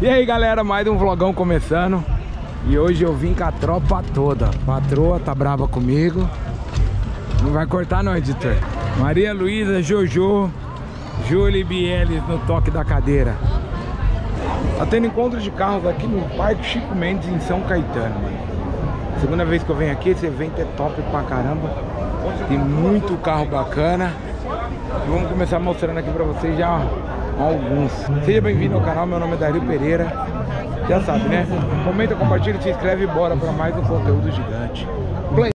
E aí galera, mais um vlogão começando. E hoje eu vim com a tropa toda. A patroa tá brava comigo. Não vai cortar não, editor. Maria Luísa, Jojo, Júlia e Bieles no toque da cadeira. Tá tendo encontro de carros aqui no Parque Chico Mendes em São Caetano, mano. Segunda vez que eu venho aqui, esse evento é top pra caramba. Tem muito carro bacana. E vamos começar mostrando aqui pra vocês já alguns. Seja bem-vindo ao canal, meu nome é Dario Pereira. Já sabe, né? Comenta, compartilha, se inscreve e bora pra mais um conteúdo gigante. Play.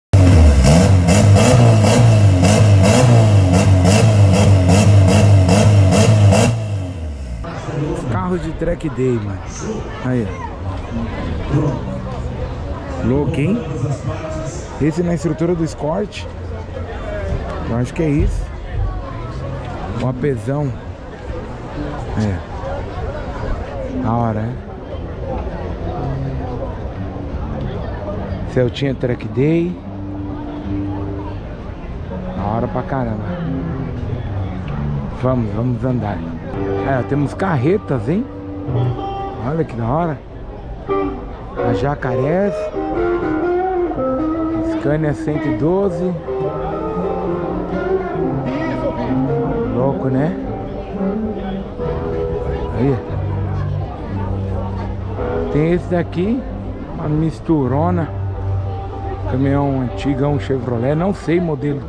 Carro de track day, mano. Aí, ó. Louco, hein? Esse na estrutura do Escort. Eu acho que é isso. Um apesão. É. Da hora, né? Celtinha Track Day. Da hora pra caramba. Vamos andar. É, temos carretas, hein? Olha que da hora. A Jacaréz Scania 112. Louco, né? Aí. Tem esse daqui, uma misturona. Caminhão antigão Chevrolet. Não sei o modelo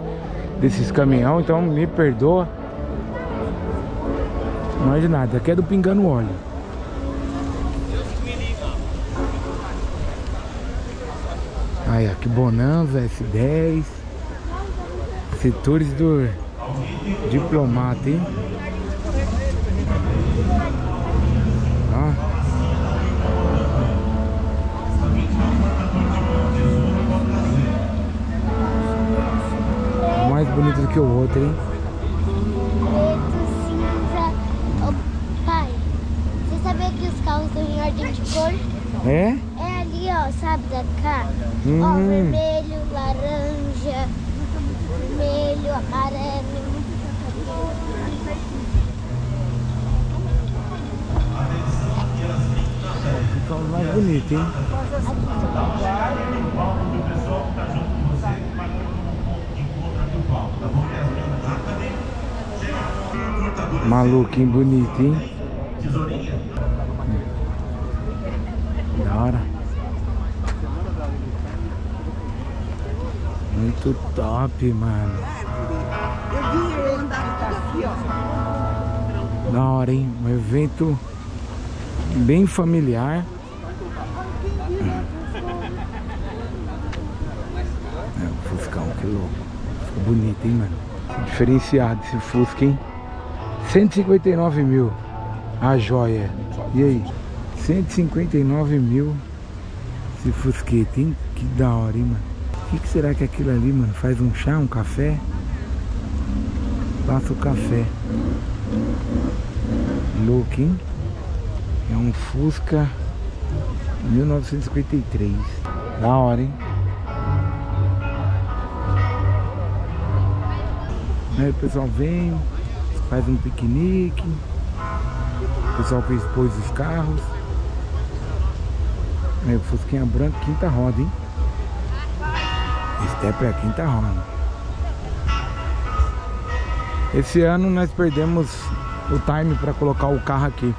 desses caminhão, então me perdoa. Não é de nada, aqui é do Pinga no Óleo. Aí, ó, que Bonanza S10. Setores do diplomata, hein? Ó. Mais bonito do que o outro, hein? Preto, cinza. Oh, pai, você sabia que os carros estão em ordem de cor? É? Sabe da cá? Ó, vermelho, laranja, vermelho, amarelo. Que carro mais bonito, hein? Maluco, hein? Bonito, hein? Da hora. Muito top, mano. Da hora, hein? Um evento bem familiar. É, o Fuscão, que louco. Ficou bonito, hein, mano? Diferenciado esse Fusca, hein? 159 mil. A joia. E aí? 159 mil. Esse Fusqueta, hein? Que da hora, hein, mano? O que será que é aquilo ali, mano? Faz um chá, um café? Passa o café. Louco, hein? É um Fusca 1953. Da hora, hein? Aí o pessoal vem, faz um piquenique. O pessoal que expôs os carros. Aí o Fusquinha branco, quinta roda, hein? Até pra quinta roda. Esse ano nós perdemos o time pra colocar o carro aqui,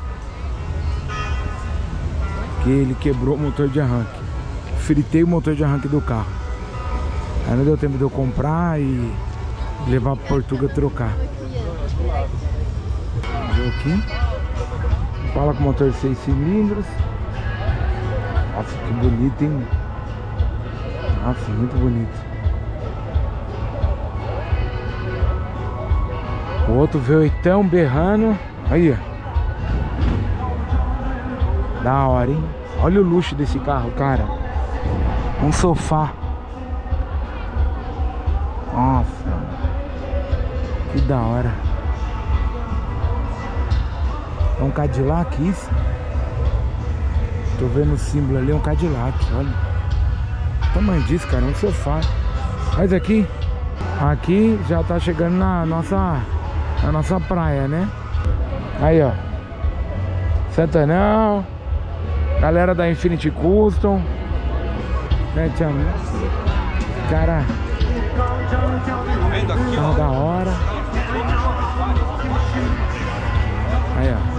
que ele quebrou o motor de arranque. Fritei o motor de arranque do carro. Aí não deu tempo de eu comprar e levar pra Portugal trocar. Vou aqui. Fala com motor 6 cilindros. Nossa, que bonito, hein? Nossa, muito bonito. O outro V8ão berrando. Aí, ó. Da hora, hein? Olha o luxo desse carro, cara. Um sofá. Nossa. Que da hora. É um Cadillac isso? Tô vendo o símbolo ali, é um Cadillac, olha. Tamanho disso, cara, um sofá. Mas aqui já tá chegando na nossa praia, né? Aí, ó, Santanão, Galera da Infinity Custom. Cara, carro da hora. Aí, ó.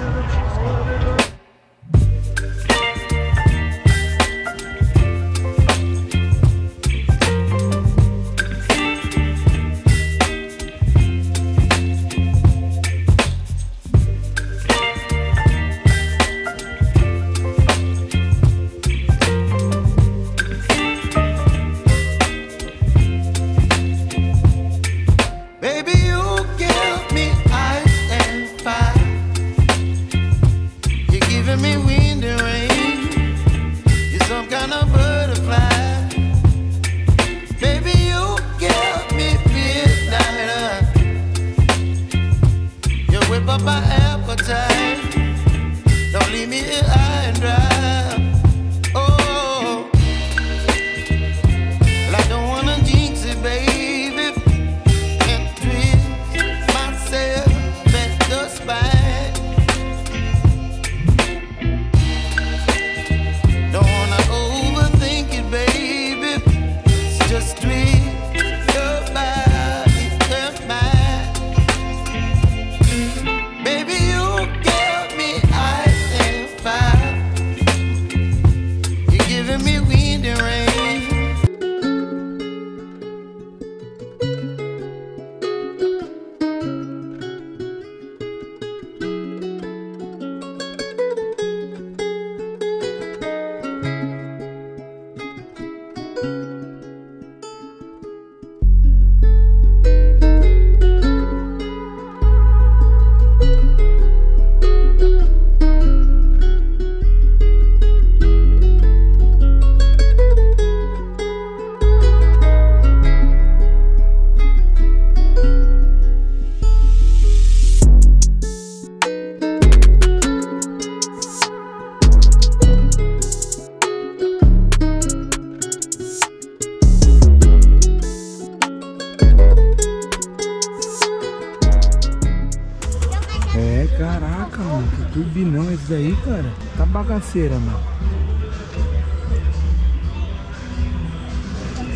Caraca, mano, que turbinão esse daí, cara. Tá bagaceira, mano.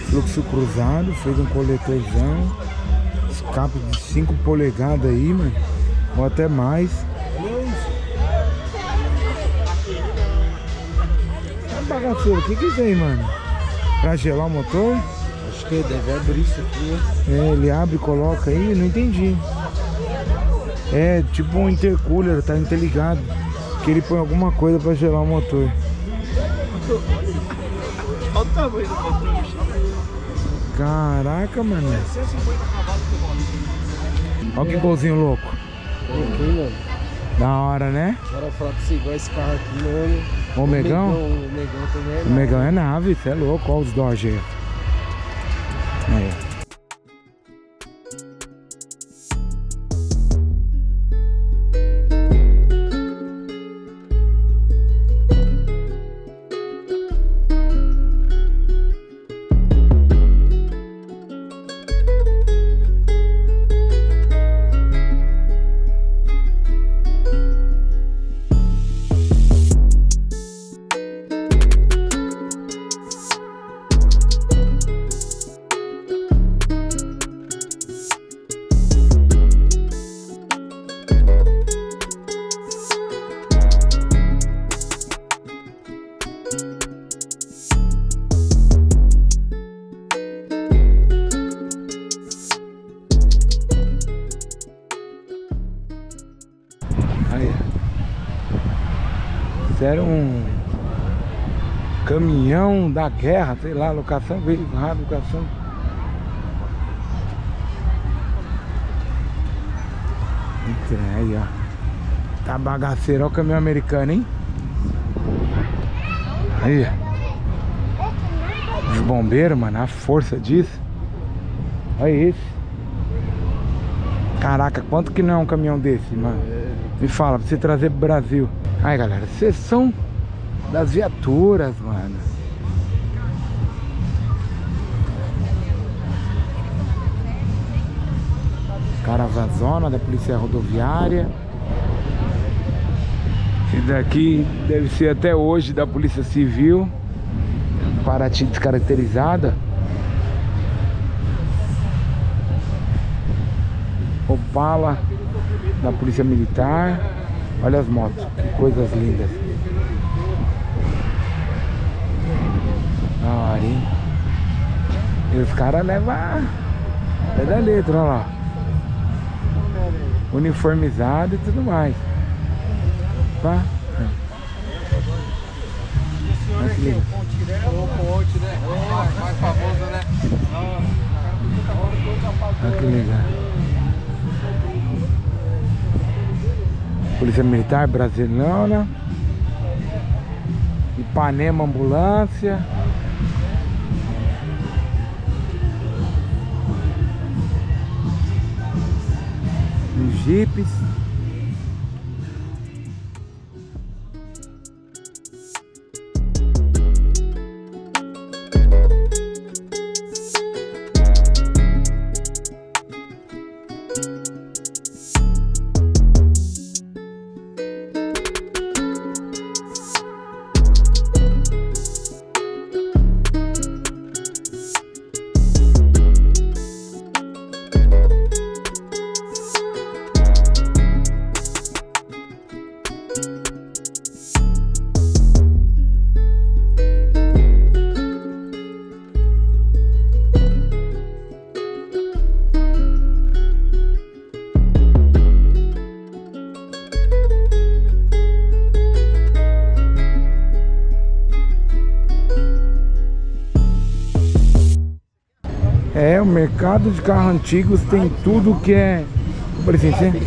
Fluxo cruzado, fez um coletorzão. Escape de 5 polegadas aí, mano. Ou até mais. Tá bagaceira, o que que é isso aí, mano? Pra gelar o motor? Acho que deve abrir isso aqui. É, ele abre e coloca aí, não entendi. É, tipo um intercooler, tá interligado. Que ele põe alguma coisa pra gelar o motor. Olha o tamanho do motor. Caraca, mano. Olha que golzinho louco. Da hora, né? Bora falar pra você, igual esse carro aqui, mano. O Megão? O Megão também é nave. O Megão é nave, cê é louco. Olha os Dodge aí. Aí. Era um caminhão da guerra, sei lá, locação, veio rádio, locação. Entra aí, ó. Tá bagaceiro, ó o caminhão americano, hein? Aí, ó. Os bombeiros, mano, a força disso. Olha isso. Caraca, quanto que não é um caminhão desse, mano? Me fala, pra você trazer pro Brasil. Aí, galera, sessão das viaturas, mano. Caravazona da Polícia Rodoviária. Esse daqui deve ser até hoje da Polícia Civil. Paraty descaracterizada. Opala da Polícia Militar. Olha as motos, que coisas lindas. Da hora, hein? E os caras levam até da letra, olha lá. Uniformizado e tudo mais. Tá? Olha que legal. Polícia Militar Brasileira. Ipanema Ambulância. Os jipes. É, o mercado de carros antigos tem tudo que é, por exemplo,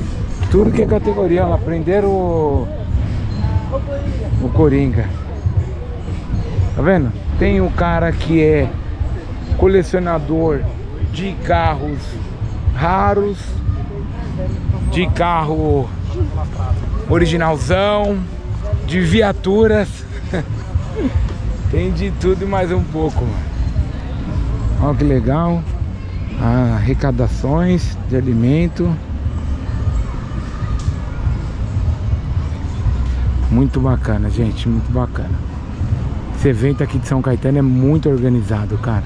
tudo que é categoria. Lá prenderam o Coringa. Tá vendo? Tem um cara que é colecionador de carros raros, de carro originalzão, de viaturas. Tem de tudo e mais um pouco, mano. Olha que legal, arrecadações de alimento. Muito bacana, gente, muito bacana. Esse evento aqui de São Caetano é muito organizado, cara.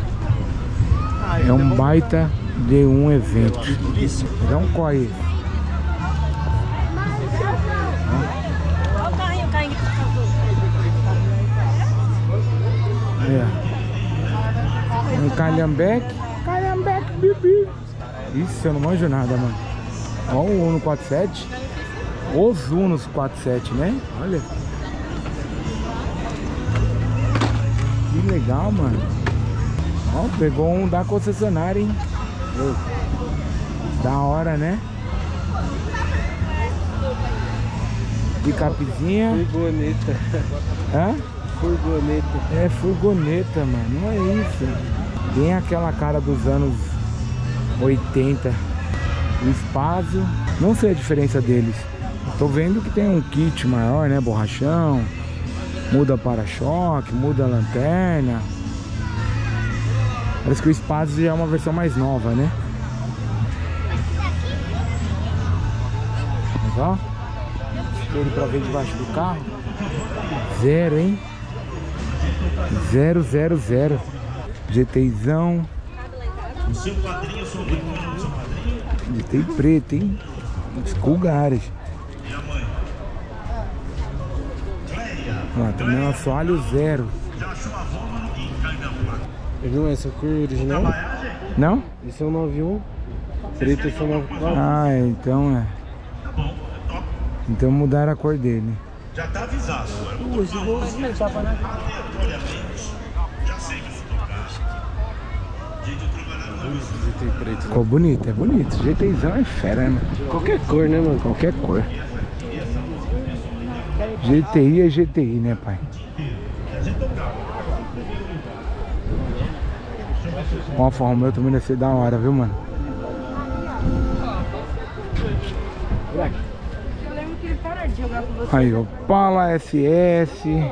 É um baita de um evento. Dá um coi. Olha o carrinho caindo. É. Um calhambeque. Calhambeque, bibi. Isso, eu não manjo nada, mano. Olha o Uno 47. Os Unos 47, né? Olha. Que legal, mano. Ó, pegou um da concessionária, hein? Da hora, né? Picapezinha. Furgoneta. Hã? Furgoneta. É, furgoneta, mano. Não é isso. Tem aquela cara dos anos 80. O Spazio, não sei a diferença deles. Tô vendo que tem um kit maior, né? Borrachão. Muda para-choque, muda a lanterna. Parece que o Spazio já é uma versão mais nova, né? Mas ó, tudo pra ver debaixo do carro. Zero, hein? 000. GTIzão. O seu quadrinho, sou eu, seu quadrinho. GTI preto, hein? Esculgares. Minha mãe. Ó, também é um assoalho zero. Já achou a avó, mas ninguém cai na rua. Pegou essa cor original? Não? Esse é o 91. Preto, esse é o 94. Ah, então é. Tá bom, é top. Então mudaram a cor dele. Já tá avisado. Hoje eu vou experimentar pra nada. GT preto. Ficou bonito, é bonito. GTzão é fera, né, mano? Qualquer cor, né, mano? Qualquer cor. GTI é GTI, né, pai? O Alfa Romeo também deve ser da hora, viu, mano? Aí, Opala SS.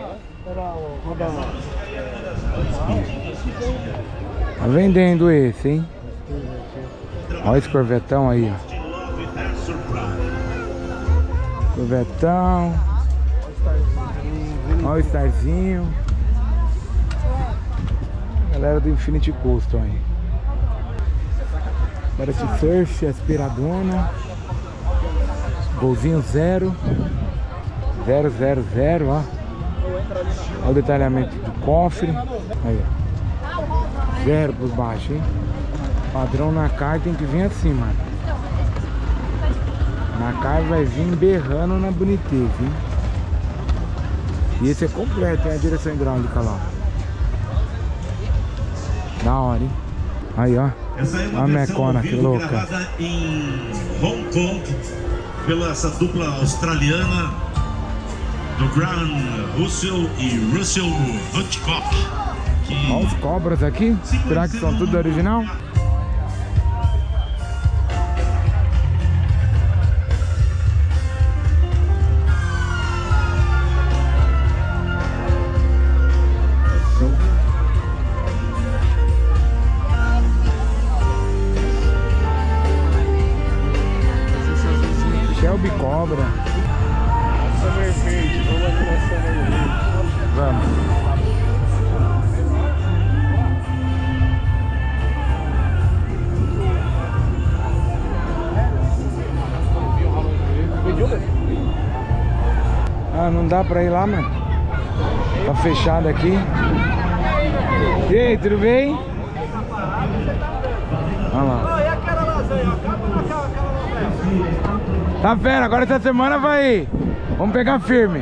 Tá vendendo esse, hein? Olha esse corvetão aí, ó. Corvetão. Olha o starzinho. Galera do Infinity Custom aí. Paraty Surf, aspiradona. Golzinho 0, 000, ó. Olha o detalhamento do cofre. Aí, ó. 0 por baixo, hein? Padrão Nakai tem que vir assim, mano. Nakai vai vir berrando na boniteza, hein? E esse é completo, tem a direção hidráulica lá. Da hora, hein? Aí, ó. Olha a mecona, que louca. Gravada em Hong Kong pela essa dupla australiana do Graham Russell e Russell Hitchcock. Olha os cobras aqui. Será que são tudo original? Não dá pra ir lá, mano. Tá fechado aqui. E aí, tudo bem? Olha lá. Tá fera, agora essa semana vai. Vamos pegar firme.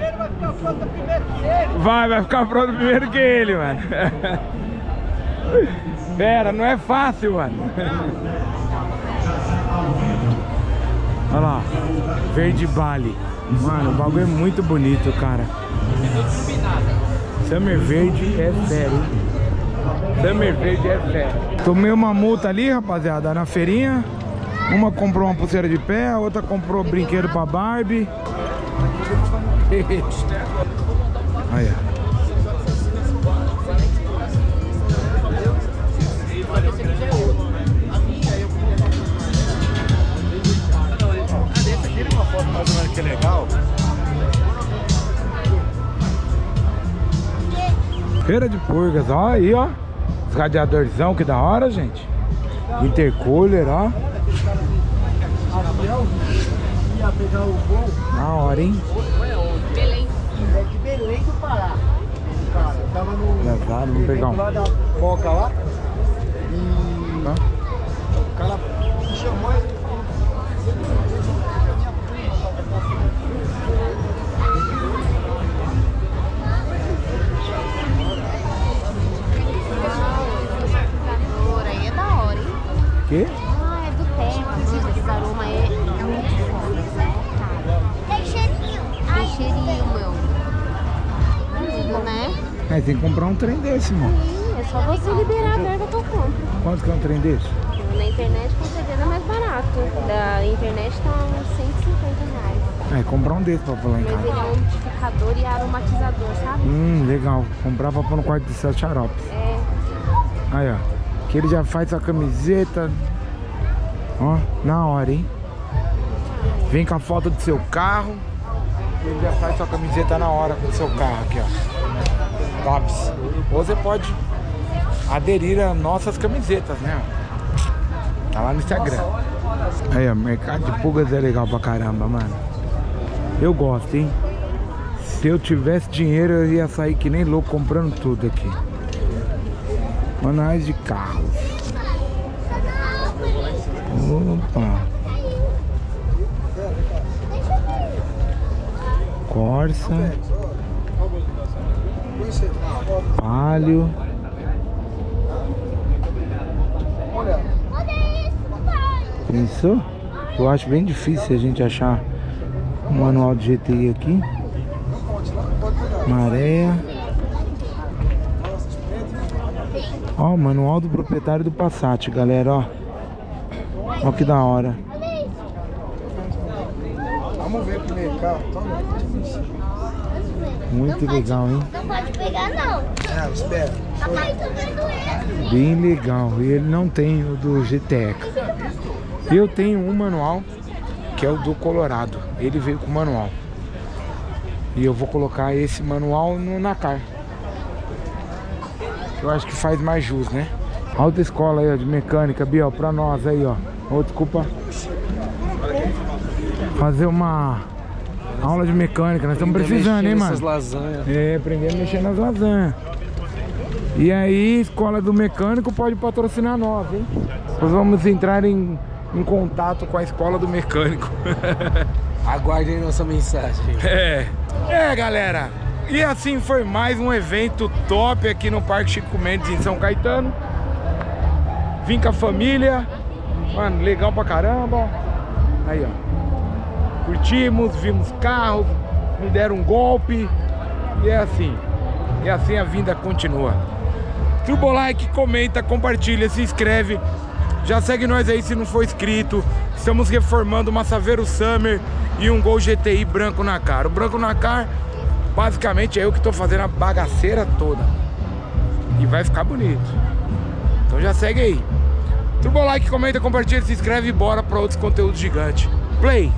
Vai ficar pronto primeiro que ele, mano. Fera, não é fácil, mano. Olha lá. Verde Bali. Mano, o bagulho é muito bonito, cara. Summer verde é sério. Summer verde é sério. Tomei uma multa ali, rapaziada, na feirinha. Uma comprou uma pulseira de pé, a outra comprou brinquedo pra Barbie. Aí, ó. Que legal. Feira de purgas, ó, aí, ó. Os radiadorzão, que da hora, gente. Intercooler, ó. Na hora, hein? Belém. É de Belém do Pará. Cara, eu tava no... Vamos pegar um. Lá da Foca lá. E... Tá. O cara me chamou e... Que? Ah, é do tempo, esse aroma é muito forte. Tem cheirinho. Tem cheirinho, meu. Lindo, né? É, tem que comprar um trem desse, mano. Sim, é só você liberar a verba que eu compro. Quanto que é um trem desse? Na internet, com certeza, é mais barato. Da internet tá uns R$150. É, comprar um desse pra pôr lá em casa. Mas ele é um modificador e aromatizador, sabe? Legal. Comprar pra pôr no quarto de seus xaropes. É. Aí, ó. Que ele já faz a camiseta, ó, na hora, hein? Vem com a foto do seu carro, ele já faz sua camiseta na hora com o seu carro aqui, ó. Tops. Ou você pode aderir a nossas camisetas, né? Tá lá no Instagram. Aí, ó, mercado de pulgas é legal pra caramba, mano. Eu gosto, hein? Se eu tivesse dinheiro, eu ia sair que nem louco comprando tudo aqui. Manuais de carro. Opa. Corsa. Palio. Pensou? Eu acho bem difícil a gente achar um manual de GTI aqui. Maréia. Ó, o manual do proprietário do Passat, galera, ó. Ó que da hora. Vamos ver primeiro carro. Muito legal, hein? Não pode pegar, não. É, espera. Bem legal. E ele não tem o do GTE. Eu tenho um manual, que é o do Colorado. Ele veio com o manual. E eu vou colocar esse manual no Nakai. Eu acho que faz mais jus, né? Alta escola aí, ó, de mecânica, Biel, pra nós aí, ó. Oh, desculpa. Fazer uma aula de mecânica, nós estamos precisando, hein, mano? É, aprender a mexer nas lasanhas. E aí, escola do mecânico pode patrocinar nós, hein? Nós vamos entrar em contato com a escola do mecânico. Aguardem nossa mensagem. É, galera. E assim foi mais um evento top aqui no Parque Chico Mendes em São Caetano. Vim com a família. Mano, legal pra caramba. Aí, ó. Curtimos, vimos carros, me deram um golpe. E é assim. E assim a vinda continua. Turbo like, comenta, compartilha, se inscreve. Já segue nós aí se não for inscrito. Estamos reformando uma Saveiro Summer e um Gol GTI branco na cara. O branco na cara, basicamente, é eu que tô fazendo a bagaceira toda. E vai ficar bonito. Então já segue aí. Turbo like, comenta, compartilha, se inscreve e bora pra outros conteúdos gigantes. Play!